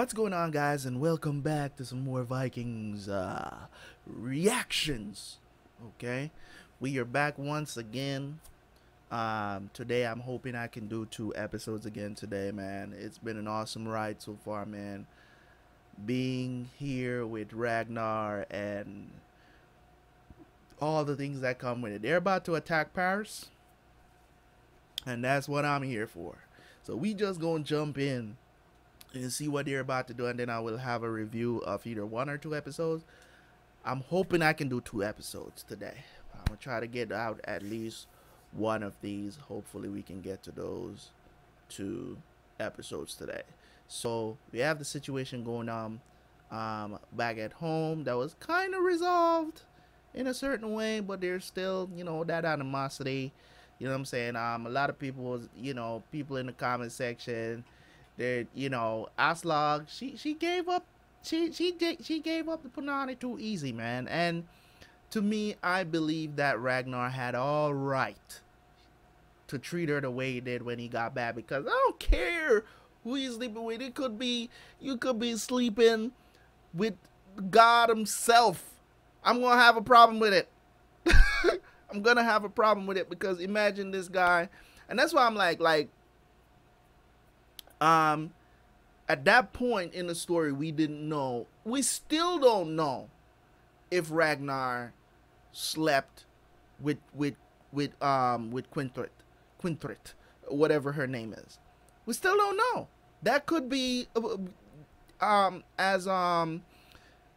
What's going on, guys, and welcome back to some more Vikings reactions. Okay, we are back once again. Today I'm hoping I can do 2 episodes again today, man. It's been an awesome ride so far, man. Being here with Ragnar and all the things that come with it. They're about to attack Paris, and that's what I'm here for. So we just gonna jump in and see what they're about to do, and then I will have a review of either 1 or 2 episodes. I'm hoping I can do 2 episodes today. I'm gonna try to get out at least 1 of these. Hopefully we can get to those 2 episodes today. So we have the situation going on back at home that was kind of resolved in a certain way, but there's still, you know, that animosity. You know what I'm saying? A lot of people was, you know, people in the comment section, that, you know, Aslaug, she gave up, she gave up the Punani too easy, man. And to me, I believe that Ragnar had all right to treat her the way he did when he got back, because I don't care who you're sleeping with. It could be, you could be sleeping with God himself. I'm gonna have a problem with it. I'm gonna have a problem with it, because imagine this guy, and that's why I'm like. At that point in the story, we didn't know, we still don't know if Ragnar slept with Kwenthrith, whatever her name is. We still don't know. That could be, as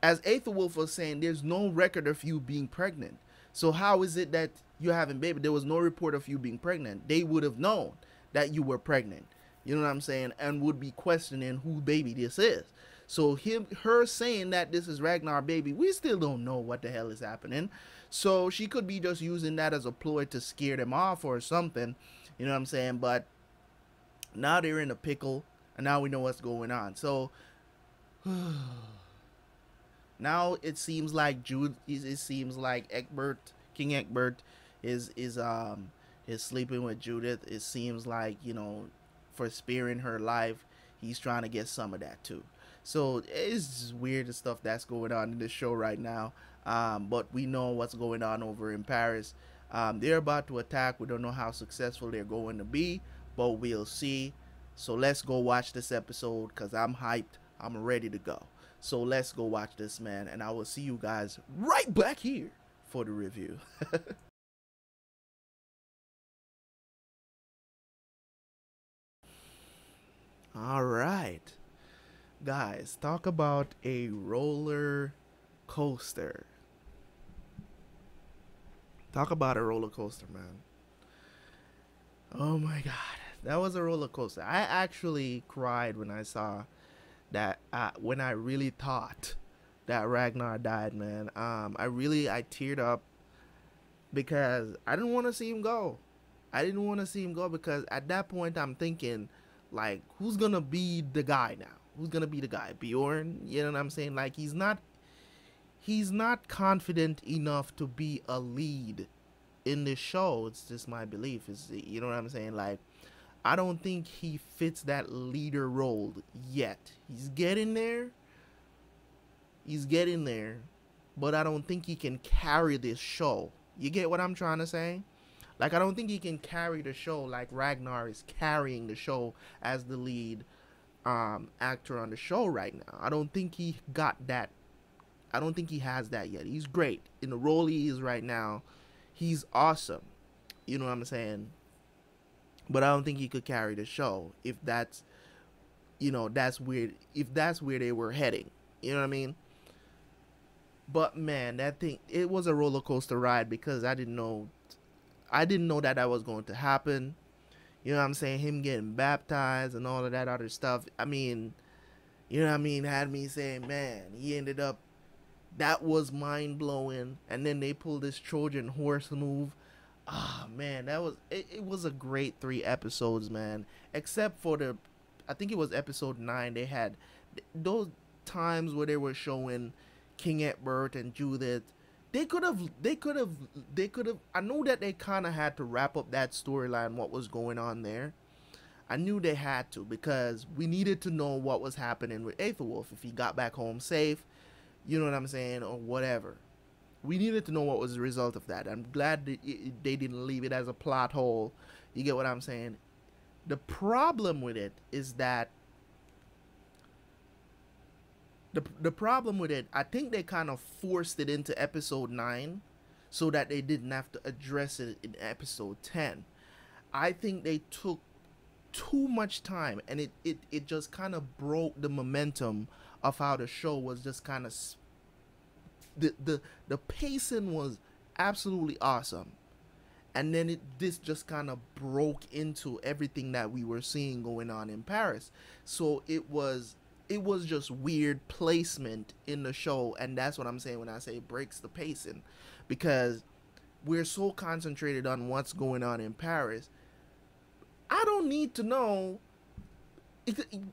Aethelwulf was saying, there's no record of you being pregnant. So how is it that you're having baby? There was no report of you being pregnant. They would have known that you were pregnant. You know what I'm saying? And would be questioning who baby this is. So her saying that this is Ragnar baby, we still don't know what the hell is happening. So she could be just using that as a ploy to scare them off or something. You know what I'm saying? But now they're in a pickle, and now we know what's going on. So now it seems like Ekbert, King Ecbert is sleeping with Judith. It seems like, you know, for sparing her life, he's trying to get some of that too. So it's weird, the stuff that's going on in this show right now. But we know what's going on over in Paris. They're about to attack. We don't know how successful they're going to be, but we'll see. So let's go watch this episode, because I'm hyped. I'm ready to go. So let's go watch this, man, and I will see you guys right back here for the review. All right, guys, talk about a roller coaster. Talk about a roller coaster, man. Oh my God, that was a roller coaster. I actually cried when I saw that, when I really thought that Ragnar died, man. I teared up, because I didn't want to see him go. I didn't want to see him go, because at that point I'm thinking, like, who's gonna be the guy now? Who's gonna be the guy? Bjorn? You know what I'm saying? Like, he's not confident enough to be a lead in this show. It's just my belief. Is, you know what I'm saying? Like, I don't think he fits that leader role yet. He's getting there. He's getting there, but I don't think he can carry this show. You get what I'm trying to say? Like, I don't think he can carry the show like Ragnar is carrying the show as the lead actor on the show right now. I don't think he got that. I don't think he has that yet. He's great in the role he is right now. He's awesome. You know what I'm saying? But I don't think he could carry the show if that's, you know, that's weird. If that's where they were heading, you know what I mean? But man, that thing, it was a roller coaster ride, because I didn't know that that was going to happen. You know what I'm saying? Him getting baptized and all of that other stuff. I mean, you know what I mean? Had me saying, man, he ended up, that was mind blowing. And then they pulled this Trojan horse move. Ah, man, that was, it was a great 3 episodes, man. Except for the, I think it was episode 9. They had those times where they were showing King Ecbert and Judith. They could have, I know that they kind of had to wrap up that storyline, what was going on there. I knew they had to, because we needed to know what was happening with Aethelwulf, if he got back home safe, you know what I'm saying, or whatever. We needed to know what was the result of that. I'm glad that they didn't leave it as a plot hole. You get what I'm saying? The problem with it is that the problem with it, I think they kind of forced it into episode 9 so that they didn't have to address it in episode 10. I think they took too much time, and it just kind of broke the momentum of how the show was just kind of the pacing was absolutely awesome, and then this just kind of broke into everything that we were seeing going on in Paris. So it was just weird placement in the show, and that's what I'm saying when I say it breaks the pacing, because we're so concentrated on what's going on in Paris. I don't need to know.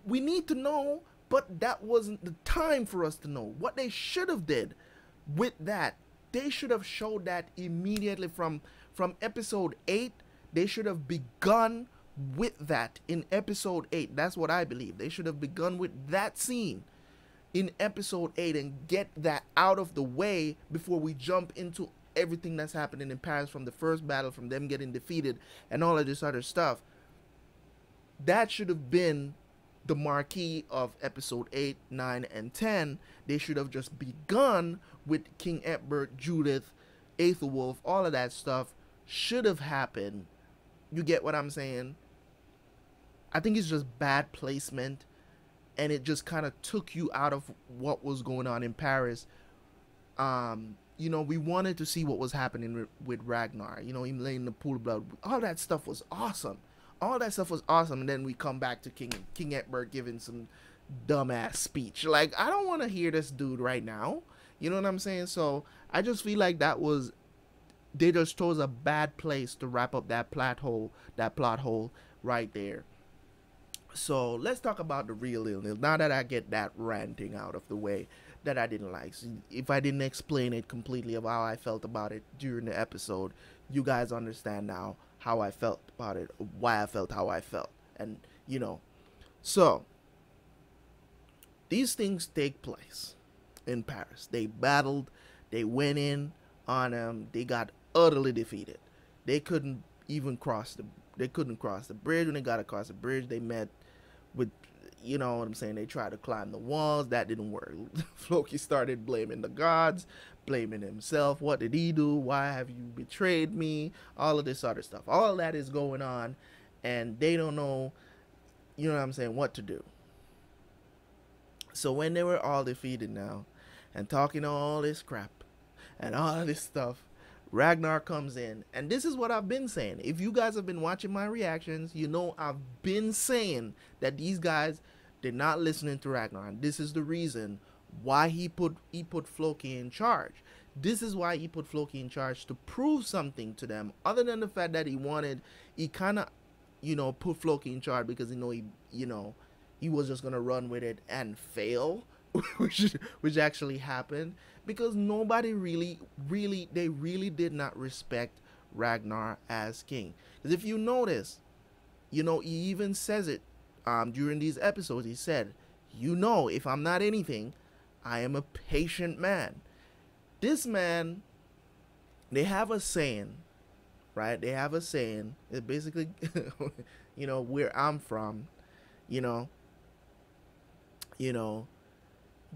We need to know, but that wasn't the time for us to know. What they should have did with that, they should have showed that immediately from episode 8. They should have begun with that in episode 8. That's what I believe. They should have begun with that scene in episode 8 and get that out of the way before we jump into everything that's happening in Paris, from the first battle, from them getting defeated and all of this other stuff. That should have been the marquee of episode 8, 9, and 10. They should have just begun with King Ecbert, Judith, Aethelwulf, all of that stuff should have happened. You get what I'm saying? I think it's just bad placement, and it just kind of took you out of what was going on in Paris. You know, we wanted to see what was happening with Ragnar, you know, him laying in the pool of blood. All that stuff was awesome. All that stuff was awesome, and then we come back to King Ecbert giving some dumbass speech. Like, I don't want to hear this dude right now. You know what I'm saying? So I just feel like that was, they just chose a bad place to wrap up that plot hole right there. So let's talk about the real illness. Now that I get that ranting out of the way that I didn't like, so if I didn't explain it completely of how I felt about it during the episode, you guys understand now how I felt about it, why I felt how I felt, and you know. So these things take place in Paris. They battled, they went in on them, they got utterly defeated. They couldn't even cross the bridge. When they got across the bridge, they met with, you know what I'm saying, they tried to climb the walls. That didn't work. Floki started blaming the gods, blaming himself. What did he do? Why have you betrayed me? All of this other stuff. All of that is going on, and they don't know, you know what I'm saying, what to do. So when they were all defeated now and talking all this crap and all of this stuff, Ragnar comes in, and this is what I've been saying. If you guys have been watching my reactions, you know I've been saying that these guys, they're not listening to Ragnar, and this is the reason why he put Floki in charge. This is why he put Floki in charge, to prove something to them. Other than the fact that he kind of, you know, put Floki in charge because, you know, he was just gonna run with it and fail, which actually happened, because nobody really did not respect Ragnar as king. Because if you notice, you know, he even says it during these episodes. He said, you know, if I'm not anything, I am a patient man. This man, they have a saying, right? They have a saying. It basically, you know, where I'm from, you know,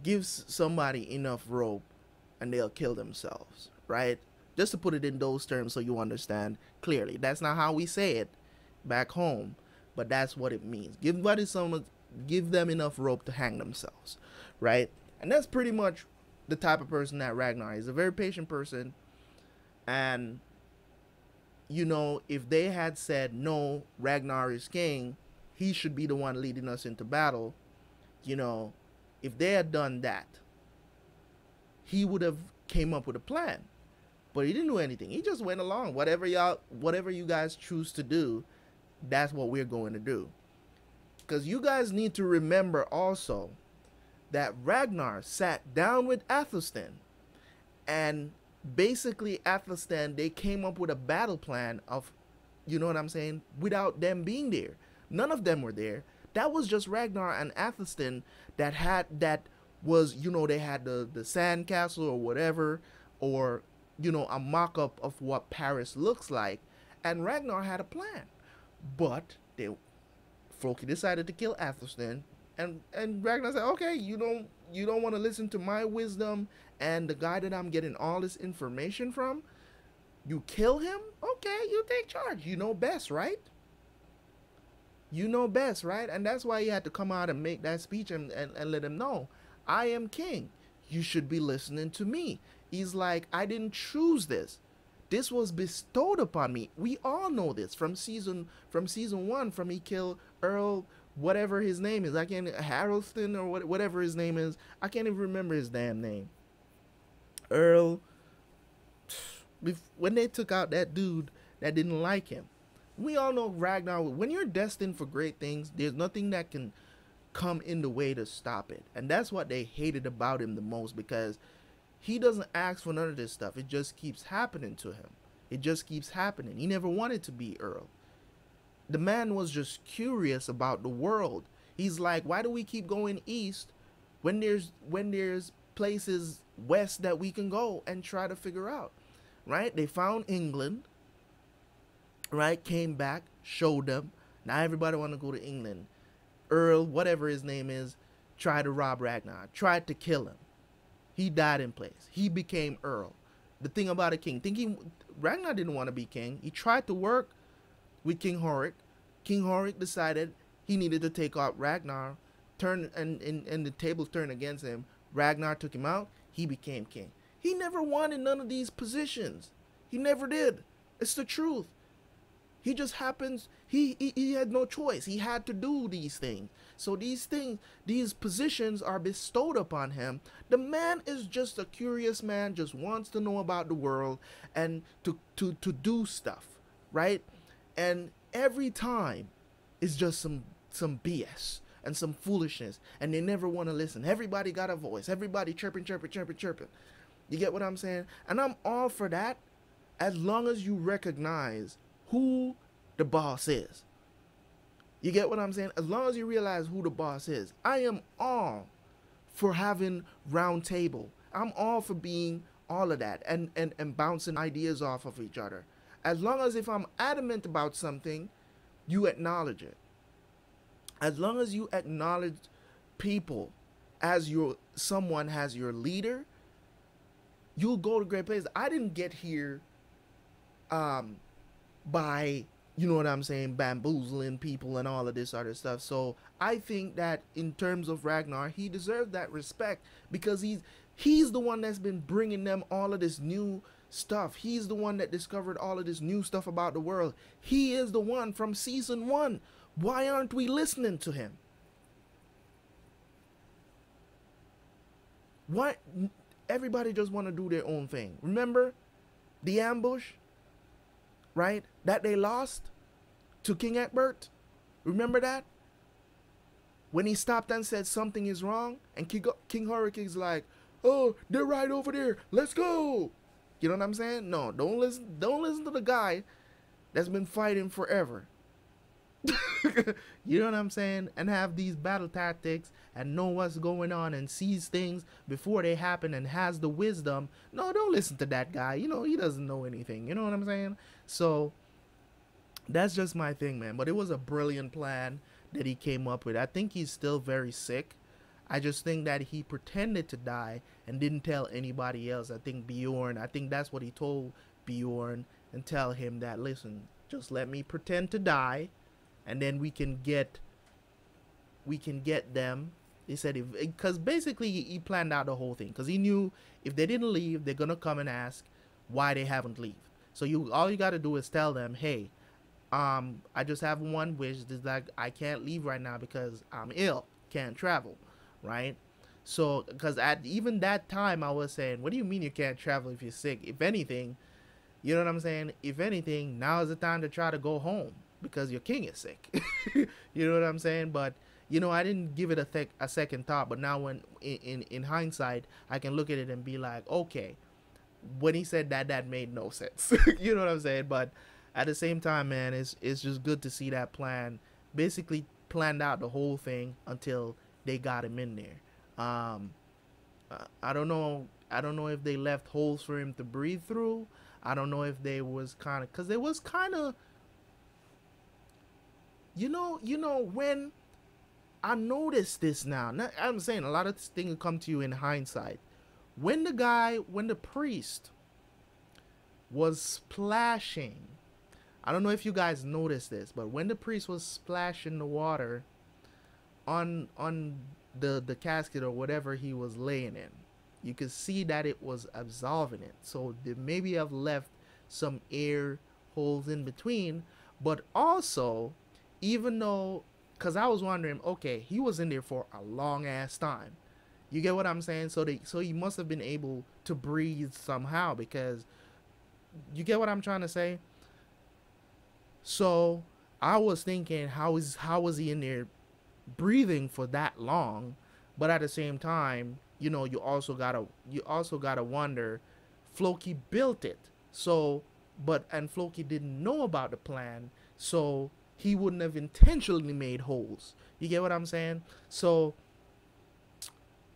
gives somebody enough rope and they'll kill themselves, right? Just to put it in those terms so you understand clearly. That's not how we say it back home, but that's what it means. Give them enough rope to hang themselves, right? And that's pretty much the type of person that Ragnar is. A very patient person. And, you know, if they had said, no, Ragnar is king, he should be the one leading us into battle, you know, if they had done that, he would have came up with a plan. But he didn't do anything. He just went along. Whatever you guys choose to do, that's what we're going to do. Because you guys need to remember also that Ragnar sat down with Athelstan, and basically Athelstan, they came up with a battle plan of, you know what I'm saying, without them being there. None of them were there. That was just Ragnar and Athelstan that had, that was, you know, they had the sand castle or whatever, or, you know, a mock-up of what Paris looks like. And Ragnar had a plan, but Floki decided to kill Athelstan, and Ragnar said, okay, you don't want to listen to my wisdom and the guy that I'm getting all this information from. You kill him? Okay, you take charge. You know best, right? You know best, right? And that's why he had to come out and make that speech and let him know, I am king. You should be listening to me. He's like, I didn't choose this. This was bestowed upon me. We all know this from season one, from he killed Earl, whatever his name is. I can't, Harrelston or whatever his name is. I can't even remember his damn name. Earl, when they took out that dude that didn't like him. We all know Ragnar, when you're destined for great things, there's nothing that can come in the way to stop it. And that's what they hated about him the most, because he doesn't ask for none of this stuff. It just keeps happening to him. It just keeps happening. He never wanted to be Earl. The man was just curious about the world. He's like, why do we keep going east when there's places west that we can go and try to figure out, right? They found England, right? Came back, showed them. Now everybody want to go to England. Earl, whatever his name is, tried to rob Ragnar, tried to kill him. He died in place. He became Earl. The thing about a king, Ragnar didn't want to be king. He tried to work with King Horik. King Horik decided he needed to take out Ragnar, and the tables turned against him. Ragnar took him out. He became king. He never wanted none of these positions. He never did. It's the truth. He just happens, he had no choice. He had to do these things. So these things, these positions are bestowed upon him. The man is just a curious man, just wants to know about the world and to do stuff, right? And every time it's just some BS and some foolishness, and they never want to listen. Everybody got a voice. Everybody chirping. You get what I'm saying? And I'm all for that, as long as you recognize who the boss is. You get what I'm saying? As long as you realize who the boss is. I am all for having round table. I'm all for being all of that and bouncing ideas off of each other. As long as if I'm adamant about something, you acknowledge it. As long as you acknowledge people as your someone as your leader, you'll go to great places. I didn't get here by, you know what I'm saying, bamboozling people and all of this other stuff. So I think that in terms of Ragnar, he deserves that respect, because he's the one that's been bringing them all of this new stuff. He's the one that discovered all of this new stuff about the world. He is the one from season one. Why aren't we listening to him? Why everybody just want to do their own thing? Remember the ambush, right, that they lost to King Ecbert? Remember that? When he stopped and said something is wrong, and King Horik is like, oh, they're right over there, let's go. You know what I'm saying? No, don't listen to the guy that's been fighting forever. You know what I'm saying? And have these battle tactics and know what's going on and sees things before they happen and has the wisdom. No, don't listen to that guy. You know, he doesn't know anything. You know what I'm saying? So that's just my thing, man. But it was a brilliant plan that he came up with. I think he's still very sick. I just think that he pretended to die and didn't tell anybody else. I think Bjorn, I think that's what he told Bjorn, and tell him that, listen, just let me pretend to die, and then we can get them. He said, because basically he planned out the whole thing, because he knew if they didn't leave, they're gonna come and ask why they haven't leave. So all you got to do is tell them, hey, I just have one wish. This, like, I can't leave right now because I'm ill, can't travel, right? So because at even that time I was saying, what do you mean you can't travel if you're sick? If anything, you know what I'm saying, if anything, now is the time to try to go home, because your king is sick. You know what I'm saying? But you know, I didn't give it a second thought, but now when in hindsight, I can look at it and be like, okay, when he said that, that made no sense. You know what I'm saying? But at the same time, man, it's just good to see that plan basically planned out the whole thing until they got him in there. I don't know if they left holes for him to breathe through. I don't know if they was kind of, because it was kind of, you know, when I noticed this now, I'm saying a lot of things come to you in hindsight. When the priest was splashing, I don't know if you guys noticed this, but when the priest was splashing the water on the casket or whatever he was laying in, you could see that it was absolving it. So they maybe have left some air holes in between, but also, even though, because I was wondering, okay, he was in there for a long ass time. You get what I'm saying? So he must have been able to breathe somehow, because you get what I'm trying to say? So I was thinking, how was he in there breathing for that long? But at the same time, you know, you also gotta wonder, Floki built it. So, and Floki didn't know about the plan, so he wouldn't have intentionally made holes. You get what I'm saying? So,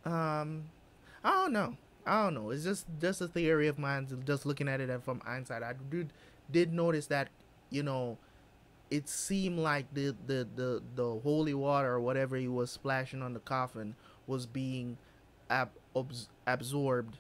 I don't know. It's just a theory of mine, just looking at it from hindsight. I did notice that, you know, it seemed like the holy water or whatever he was splashing on the coffin was being absorbed,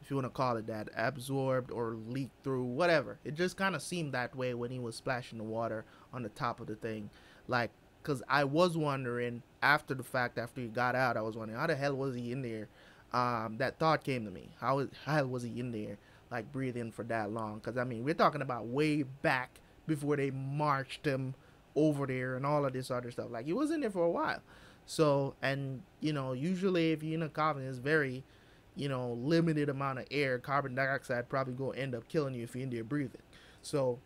if you want to call it that, absorbed or leaked through, whatever. It just kind of seemed that way when he was splashing the water on the top of the thing. Like, because I was wondering after the fact, after he got out, I was wondering, how the hell was he in there? That thought came to me. How was he in there, like, breathing for that long? Because, I mean, we're talking about way back before they marched him over there and all of this other stuff. Like, he was in there for a while. So, and, you know, usually if you're in a coffin, it's very, you know, limited amount of air. Carbon dioxide probably going to end up killing you if you're in there breathing. So,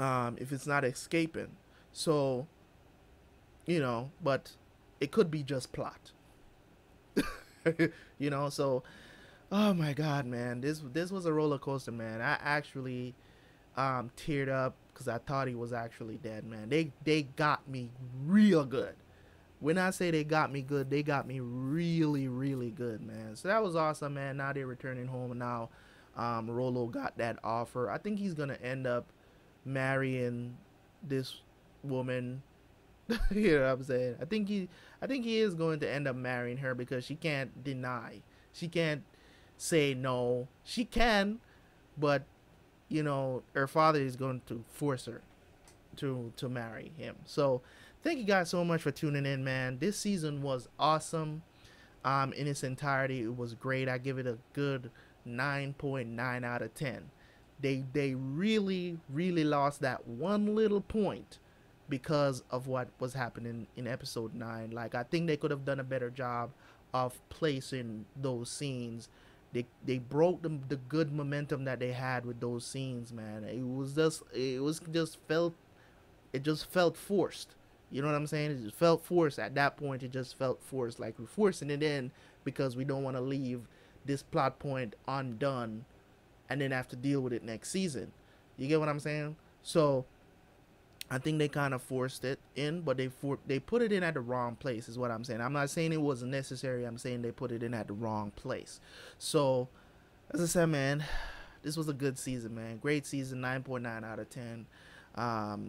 if it's not escaping. So, you know, but it could be just plot. You know, so, oh my God, man, this was a roller coaster, man. I actually teared up because I thought he was actually dead, man. They got me real good. When I say they got me good, they got me really, really good, man. So that was awesome, man. Now they're returning home, and now Rollo got that offer. I think he's gonna end up marrying this woman. You know what I'm saying? I think he is going to end up marrying her, because she can't deny. She can't say no. She can, but, you know, her father is going to force her to marry him. So thank you guys so much for tuning in, man. This season was awesome. In its entirety, it was great. I give it a good 9.9 out of 10. They really, really lost that one little point because of what was happening in episode 9. Like, I think they could have done a better job of placing those scenes. They broke the good momentum that they had with those scenes, man. It just felt forced. You know what I'm saying? It just felt forced at that point. It just felt forced, like we're forcing it in because we don't want to leave this plot point undone and then have to deal with it next season. You get what I'm saying? So I think they kind of forced it in, but they put it in at the wrong place is what I'm saying. I'm not saying it wasn't necessary. I'm saying they put it in at the wrong place. So, as I said, man, this was a good season, man. Great season, 9.9 out of 10.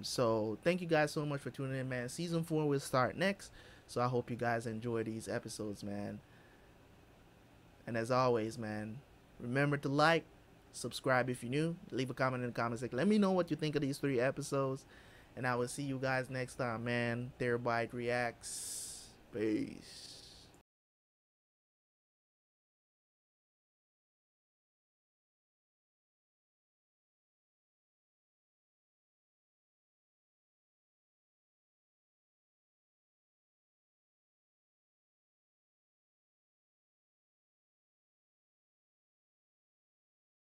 So, thank you guys so much for tuning in, man. Season 4 will start next, so I hope you guys enjoy these episodes, man. And as always, man, remember to like, subscribe if you're new, leave a comment in the comment section. Let me know what you think of these 3 episodes. And I will see you guys next time, man. Terabyt Reacts. Peace.